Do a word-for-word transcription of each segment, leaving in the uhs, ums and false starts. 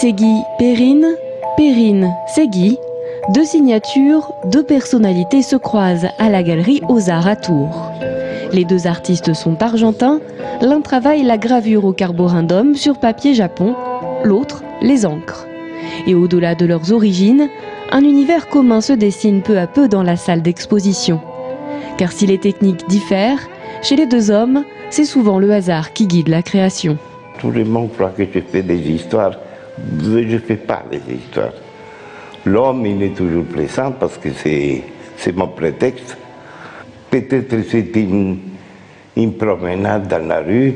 Segui, Perrin, Perrin, Segui, deux signatures, deux personnalités se croisent à la galerie Oz'art à Tours. Les deux artistes sont argentins, l'un travaille la gravure au carburandum sur papier japon, l'autre les encres. Et au-delà de leurs origines, un univers commun se dessine peu à peu dans la salle d'exposition. Car si les techniques diffèrent, chez les deux hommes, c'est souvent le hasard qui guide la création. Tout le monde croit que je fais des histoires, mais je ne fais pas des histoires. L'homme, il est toujours présent parce que c'est mon prétexte. Peut-être c'est une, une promenade dans la rue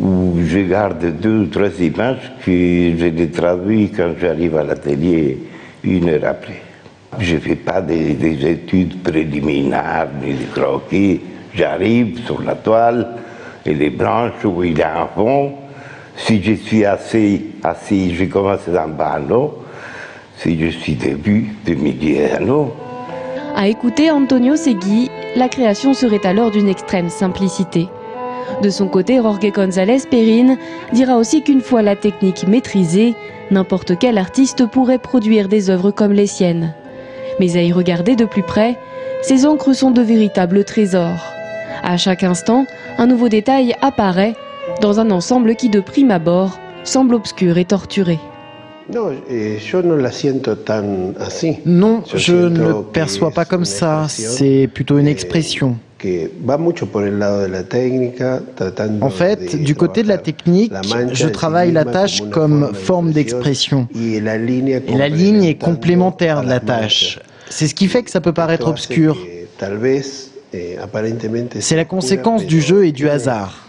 où je garde deux ou trois images que je les traduis quand j'arrive à l'atelier une heure après. Je ne fais pas des, des études préliminaires, ni des croquis. J'arrive sur la toile et les branches où il y a un fond. Si je suis assis, assis je commence d'en bas à l'eau. Si je suis début, demi à l'eau. À écouter Antonio Segui, la création serait alors d'une extrême simplicité. De son côté, Jorge González Perrin dira aussi qu'une fois la technique maîtrisée, n'importe quel artiste pourrait produire des œuvres comme les siennes. Mais à y regarder de plus près, ces encres sont de véritables trésors. À chaque instant, un nouveau détail apparaît dans un ensemble qui, de prime abord, semble obscur et torturé. Non, je ne le perçois pas comme ça, c'est plutôt une expression. En fait, du côté de la technique, je travaille la tâche comme forme d'expression. Et la ligne est complémentaire de la tâche. C'est ce qui fait que ça peut paraître obscur. C'est la conséquence du jeu et du hasard.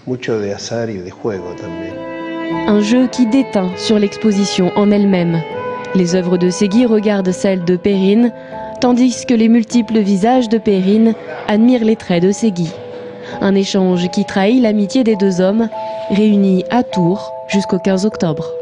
Un jeu qui déteint sur l'exposition en elle-même. Les œuvres de Segui regardent celles de Perrin, tandis que les multiples visages de Perrin admirent les traits de Segui. Un échange qui trahit l'amitié des deux hommes, réunis à Tours jusqu'au quinze octobre.